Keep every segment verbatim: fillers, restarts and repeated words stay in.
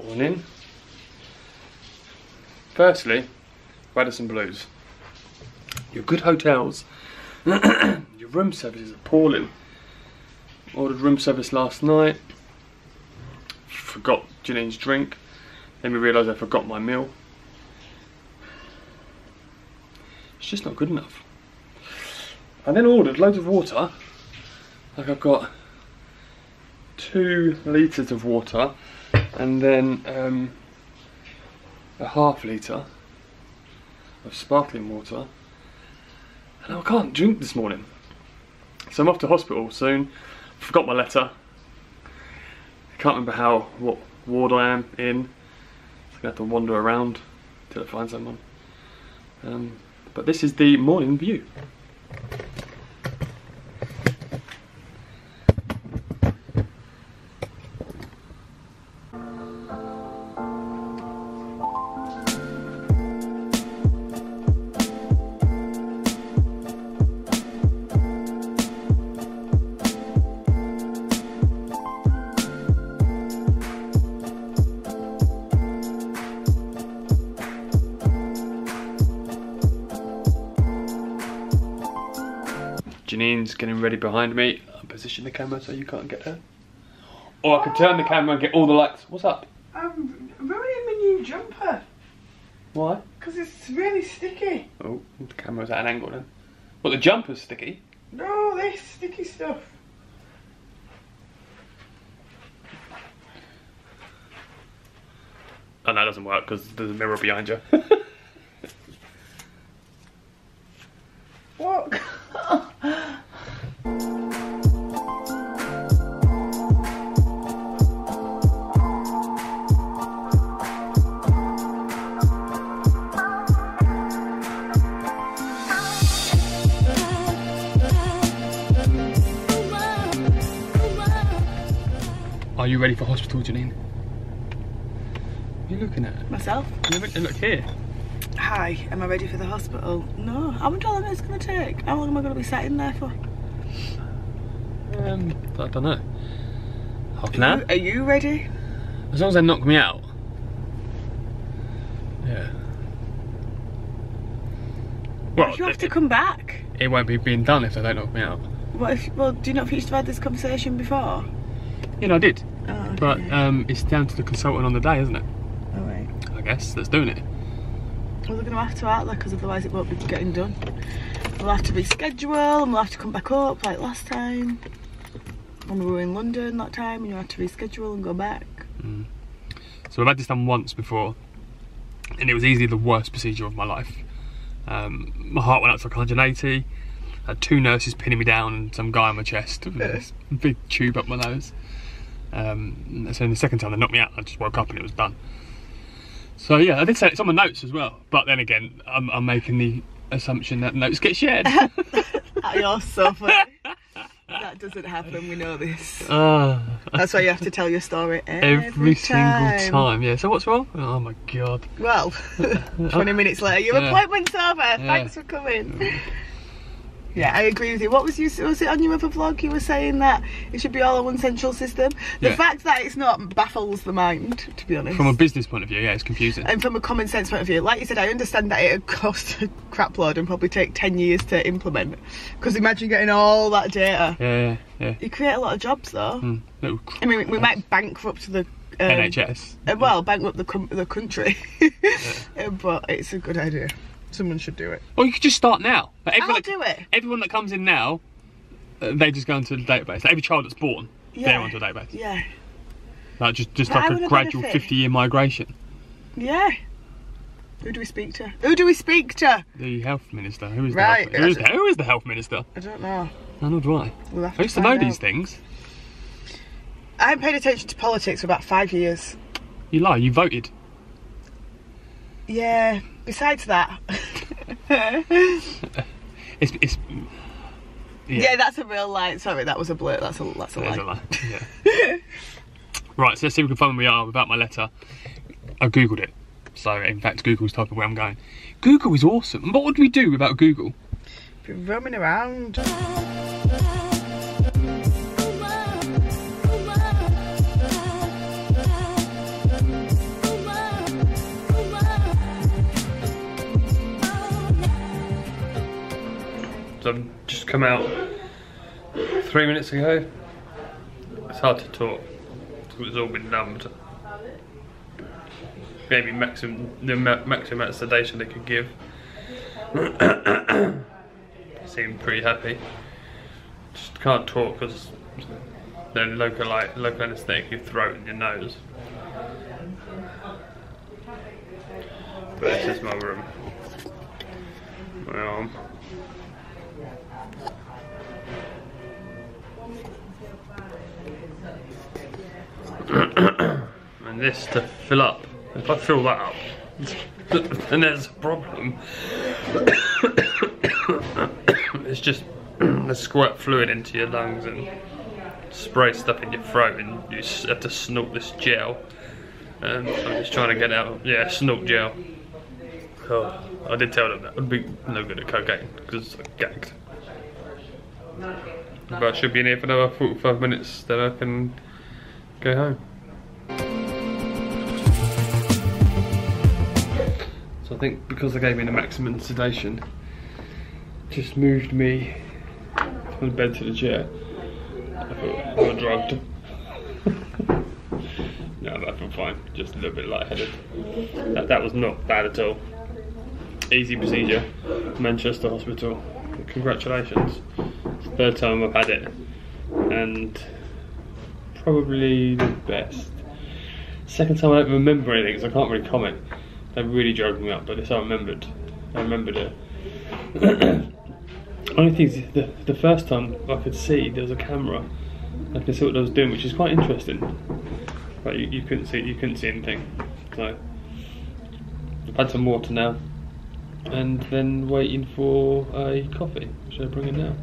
Morning. Firstly, Radisson Blues. Your good hotels, your room service is appalling. Ordered room service last night, forgot Janine's drink, then we realised I forgot my meal. It's just not good enough. And then ordered loads of water, like I've got two litres of water and then um, a half litre of sparkling water, and I can't drink this morning. So I'm off to hospital soon. Forgot my letter. I can't remember how what ward I am in. So I'm going to have to wander around till I find someone. Um, but this is the morning view. Janine's getting ready behind me. I'll position the camera so you can't get her. Or I could turn the camera and get all the lights. What's up? I'm ruining my new jumper. Why? Because it's really sticky. Oh, the camera's at an angle now. What, the jumper's sticky? No, this sticky stuff. And that doesn't work because there's a mirror behind you. What? Are you ready for hospital, Janine? What are you looking at? Myself? Look here. Hi, am I ready for the hospital? No. How much time is it going to take? How long am I going to be sat in there for? Um, I don't know. Half an hour? Are you ready? As long as they knock me out. Yeah. Well, but you have it, to come back. It won't be being done if they don't knock me out. What if, well, do you not think you should have had this conversation before? You know, I did. Oh, okay. But um, it's down to the consultant on the day, isn't it? All right. I guess that's doing it. Well, they're going to have to out there because otherwise it won't be getting done. We'll have to reschedule and we'll have to come back up like last time. When we were in London that time, and you had to reschedule and go back. Mm. So I've had this done once before, and it was easily the worst procedure of my life. Um, my heart went up to like one hundred and eighty. I had two nurses pinning me down and some guy on my chest with this big tube up my nose. Um, so in the second time they knocked me out, I just woke up and it was done. So yeah, I did say it's on my notes as well, but then again, I'm, I'm making the assumption that notes get shared. You're so funny. That doesn't happen, we know this. Uh, That's why you have to tell your story every, every time. single time. Yeah, so what's wrong? Oh my God. Well, twenty minutes later, your yeah. appointment's over, yeah. Thanks for coming. Yeah, I agree with you. What was you? Was it on your other vlog? You were saying that it should be all on one central system. The yeah. fact that it's not baffles the mind, to be honest. From a business point of view, yeah, it's confusing. And from a common sense point of view, like you said, I understand that it would cost a crap load and probably take ten years to implement. Because imagine getting all that data. Yeah, yeah, yeah. You create a lot of jobs, though. Mm, little I mean, we might bankrupt the um, N H S. Uh, well, yeah. bankrupt the the country. yeah. But it's a good idea. Someone should do it. Or you could just start now. Like everyone, I'll that, do it. Everyone that comes in now, uh, they just go into the database. Like every child that's born, yeah. they're onto the database. Yeah. Like just, just like a gradual fifty-year migration. Yeah. Who do we speak to? Who do we speak to? The health minister. Who is right. the health, who is, who is the health minister? I don't know. Nor do I. We'll have I used to, to know out. these things. I haven't paid attention to politics for about five years. You lie. You voted. Yeah. Besides that, it's, it's yeah. yeah, that's a real lie. Sorry, that was a blurt. That's a that's a that lie. A lie. Yeah. Right, so let's see if we can find where we are without my letter. I googled it, so in fact, Google's typing where I'm going. Google is awesome. What would we do without Google? Be roaming around. I've just come out three minutes ago. It's hard to talk, so it's all been numbed. Maybe maximum, the maximum amount of sedation they could give. Seemed pretty happy. Just can't talk because the local, like, local anaesthetic, your throat and your nose. But this is my room. My arm. And this to fill up. If I fill that up, then there's a problem. It's just a squirt fluid into your lungs and spray stuff in your throat, and you have to snort this gel. Um, so I'm just trying to get out. Yeah, snort gel. Oh, I did tell them that would be no good at cocaine because I gagged. But I should be in here for another forty-five minutes, then I can go home. So I think because they gave me the maximum sedation, just moved me from the bed to the chair. I thought I was drugged. No, I've been fine. Just a little bit lightheaded. That, that was not bad at all. Easy procedure. Manchester Hospital. Congratulations. It's the third time I've had it, and probably the best. Second time I don't remember anything, so I can't really comment. They really drugged me up, but this I remembered. I remembered it. Only thing is, the, the first time I could see there was a camera. I could see what I was doing, which is quite interesting. But you, you couldn't see you couldn't see anything. So I've had some water now, and then waiting for a coffee, which I bring in now.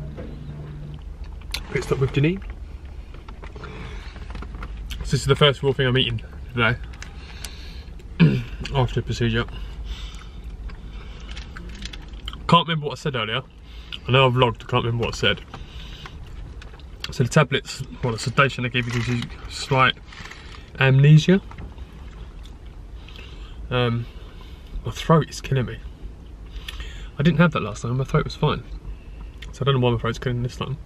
Picked up with Janine. So this is the first raw thing I'm eating today after the procedure. Can't remember what I said earlier. I know I vlogged, I can't remember what I said. So the tablets, well, the sedation they give you gives you slight amnesia. Um, my throat is killing me. I didn't have that last time, my throat was fine. So I don't know why my throat's killing me this time.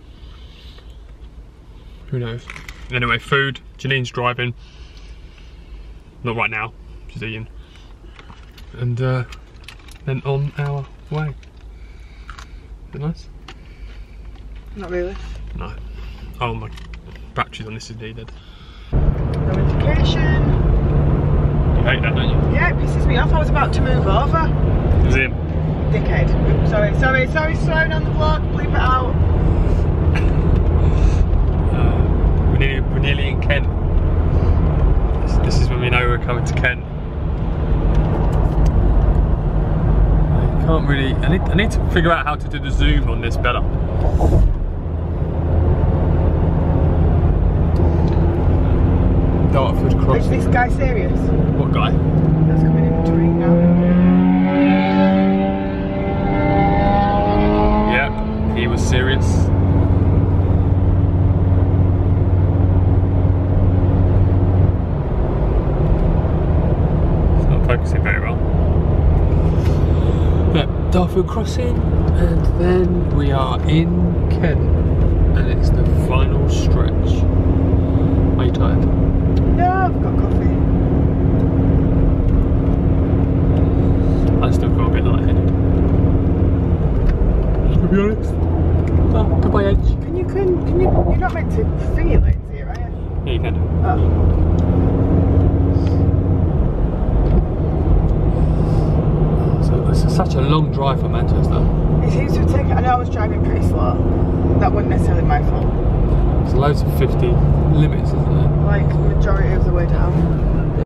Who knows? Anyway, food. Janine's driving. Not right now, she's eating. And uh, then on our way. Is it nice? Not really. No. Oh, my batteries on this is needed. Notification. You hate that, don't you? Yeah, it pisses me off. I was about to move over. It was him. Dickhead. Oops, sorry, sorry, sorry, sorry, on the vlog. Bleep it out. Uh, we're, nearly, we're nearly in Kent. This, this is when we know we're coming to Kent. I can't really, I need, I need to figure out how to do the zoom on this better. Dartford Cross. Is this guy serious? What guy? That's coming in to ring now. Yep, he was serious. It's not focusing very well. Dartford Crossing, and then we are in Kent, and it's the final stretch. Are you tired? No, I've got coffee. I still feel a bit lightheaded, to be honest. Oh, goodbye, Edge. Can you, can, can you, you're not meant to feel it here, are you? Yeah, you can. Oh. It's such a long drive from Manchester. It seems to take, I know I was driving pretty slow. That wasn't necessarily my fault. There's loads of fifty limits, isn't there? Like the majority of the way down.